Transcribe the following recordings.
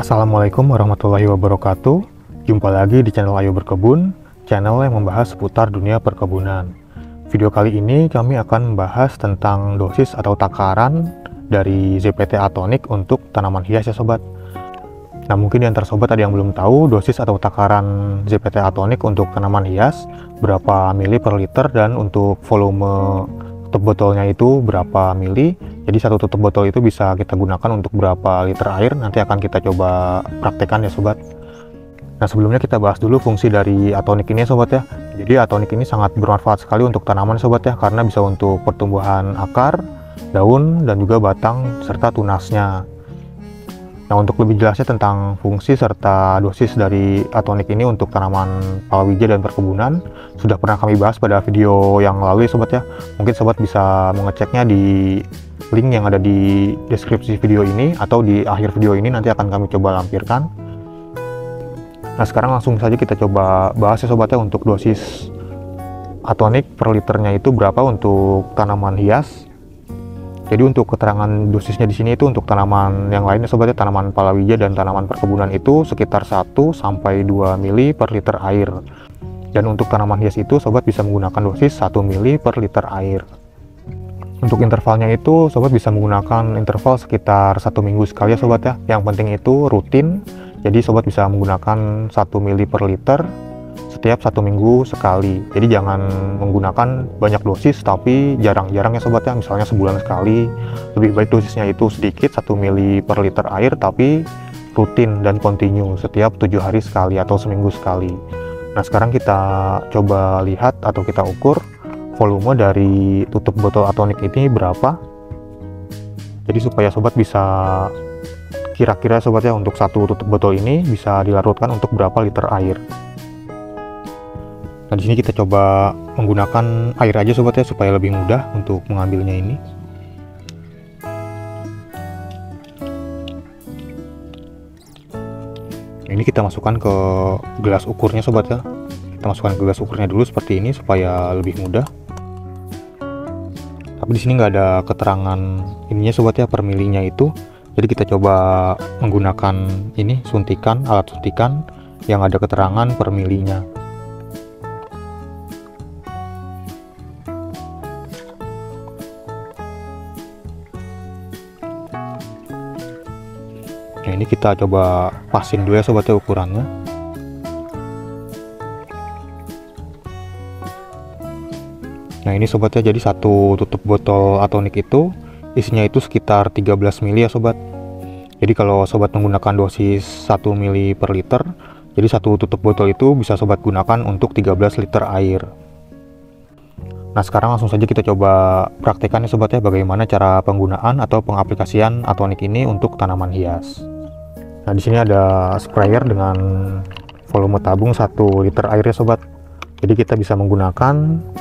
Assalamualaikum warahmatullahi wabarakatuh. Jumpa lagi di channel Ayo Berkebun, channel yang membahas seputar dunia perkebunan. Video kali ini kami akan membahas tentang dosis atau takaran dari ZPT Atonik untuk tanaman hias ya sobat. Nah, mungkin di antara sobat ada yang belum tahu dosis atau takaran ZPT Atonik untuk tanaman hias berapa mili per liter, dan untuk volume tutup botolnya itu berapa mili. Jadi satu tutup botol itu bisa kita gunakan untuk berapa liter air, nanti akan kita coba praktekkan ya sobat. Nah, sebelumnya kita bahas dulu fungsi dari Atonik ini ya sobat ya. Jadi Atonik ini sangat bermanfaat sekali untuk tanaman sobat ya, karena bisa untuk pertumbuhan akar, daun, dan juga batang serta tunasnya. Nah, untuk lebih jelasnya tentang fungsi serta dosis dari Atonik ini untuk tanaman palawija dan perkebunan sudah pernah kami bahas pada video yang lalu ya sobat ya. Mungkin sobat bisa mengeceknya di link yang ada di deskripsi video ini atau di akhir video ini, nanti akan kami coba lampirkan. Nah, sekarang langsung saja kita coba bahas ya sobatnya untuk dosis Atonik per liternya itu berapa untuk tanaman hias. Jadi untuk keterangan dosisnya di sini itu untuk tanaman yang lainnya sobatnya, tanaman palawija dan tanaman perkebunan itu sekitar 1 sampai 2 mili per liter air. Dan untuk tanaman hias itu sobat bisa menggunakan dosis 1 mili per liter air. Untuk intervalnya itu sobat bisa menggunakan interval sekitar 1 minggu sekali ya sobat ya. Yang penting itu rutin, jadi sobat bisa menggunakan 1 mili per liter setiap 1 minggu sekali. Jadi jangan menggunakan banyak dosis tapi jarang-jarang ya sobat ya, misalnya sebulan sekali. Lebih baik dosisnya itu sedikit, 1 mili per liter air, tapi rutin dan kontinu setiap 7 hari sekali atau seminggu sekali. Nah, sekarang kita coba lihat atau kita ukur volume dari tutup botol Atonik ini berapa. Jadi supaya sobat bisa kira-kira sobat ya, untuk satu tutup botol ini bisa dilarutkan untuk berapa liter air. Nah, di sini kita coba menggunakan air aja sobat ya, supaya lebih mudah untuk mengambilnya ini. Ini kita masukkan ke gelas ukurnya sobat ya. Kita masukkan ke gelas ukurnya dulu seperti ini supaya lebih mudah. Tapi di sini nggak ada keterangan ininya sobat ya, per milinya itu. Jadi kita coba menggunakan ini suntikan, alat suntikan yang ada keterangan per milinya. Nah, ini kita coba pasin dulu ya sobat ya ukurannya. Nah, ini sobat ya, jadi satu tutup botol Atonik itu isinya itu sekitar 13 mili ya sobat. Jadi kalau sobat menggunakan dosis 1 mili per liter, jadi satu tutup botol itu bisa sobat gunakan untuk 13 liter air. Nah, sekarang langsung saja kita coba praktekkan ya sobat ya, bagaimana cara penggunaan atau pengaplikasian Atonik ini untuk tanaman hias. Nah, di sini ada sprayer dengan volume tabung 1 liter air ya sobat. Jadi kita bisa menggunakan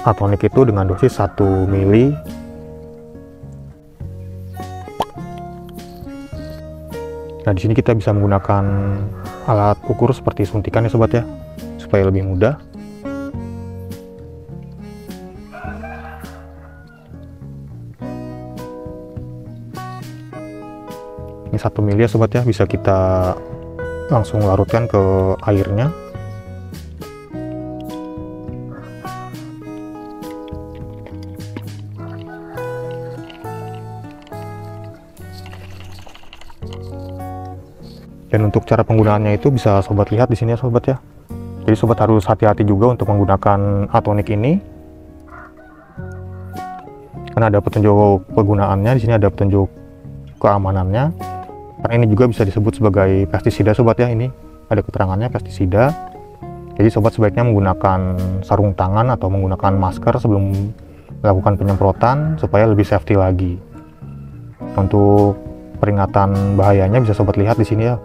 Atonik itu dengan dosis 1 mili. Nah, di sini kita bisa menggunakan alat ukur seperti suntikan ya sobat ya, supaya lebih mudah. Ini 1 mili ya sobat ya, bisa kita langsung larutkan ke airnya. Dan untuk cara penggunaannya itu bisa sobat lihat di sini ya sobat ya. Jadi sobat harus hati-hati juga untuk menggunakan Atonik ini, karena ada petunjuk penggunaannya. Di sini ada petunjuk keamanannya, karena ini juga bisa disebut sebagai pestisida sobat ya. Ini ada keterangannya pestisida. Jadi sobat sebaiknya menggunakan sarung tangan atau menggunakan masker sebelum melakukan penyemprotan supaya lebih safety lagi. Untuk peringatan bahayanya bisa sobat lihat di sini ya.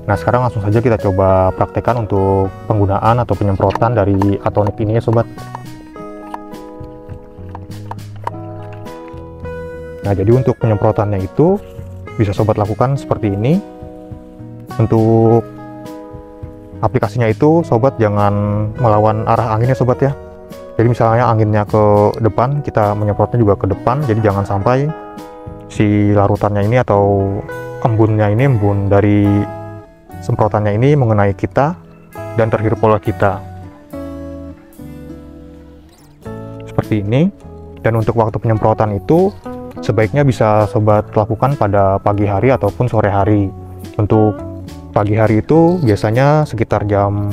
Nah, sekarang langsung saja kita coba praktekkan untuk penggunaan atau penyemprotan dari Atonik ini ya sobat. Nah, jadi untuk penyemprotannya itu bisa sobat lakukan seperti ini. Untuk aplikasinya itu sobat jangan melawan arah angin ya sobat ya. Jadi misalnya anginnya ke depan, kita menyemprotnya juga ke depan. Jadi jangan sampai si larutannya ini atau embunnya ini, embun dari semprotannya ini mengenai kita dan terhirup oleh kita seperti ini. Dan untuk waktu penyemprotan itu sebaiknya bisa sobat lakukan pada pagi hari ataupun sore hari. Untuk pagi hari itu biasanya sekitar jam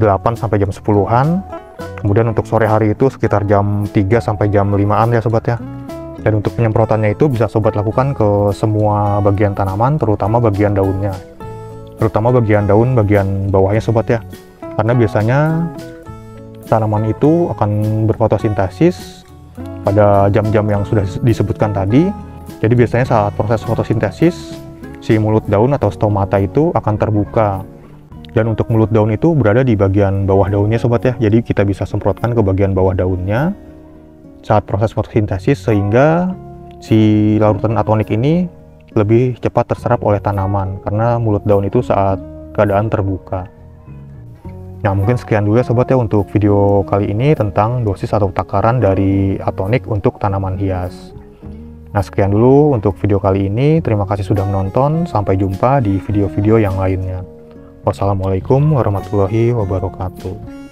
8 sampai jam 10-an. Kemudian untuk sore hari itu sekitar jam 3 sampai jam 5-an ya sobat ya. Dan untuk penyemprotannya itu bisa sobat lakukan ke semua bagian tanaman, terutama bagian daunnya. Terutama bagian daun bagian bawahnya sobat ya. Karena biasanya tanaman itu akan berfotosintesis pada jam-jam yang sudah disebutkan tadi. Jadi biasanya saat proses fotosintesis, si mulut daun atau stomata itu akan terbuka. Dan untuk mulut daun itu berada di bagian bawah daunnya sobat ya, jadi kita bisa semprotkan ke bagian bawah daunnya saat proses fotosintesis, sehingga si larutan atonik ini lebih cepat terserap oleh tanaman karena mulut daun itu saat keadaan terbuka. Nah, mungkin sekian dulu ya sobat ya untuk video kali ini tentang dosis atau takaran dari atonik untuk tanaman hias. Nah, sekian dulu untuk video kali ini. Terima kasih sudah menonton. Sampai jumpa di video-video yang lainnya. Wassalamualaikum warahmatullahi wabarakatuh.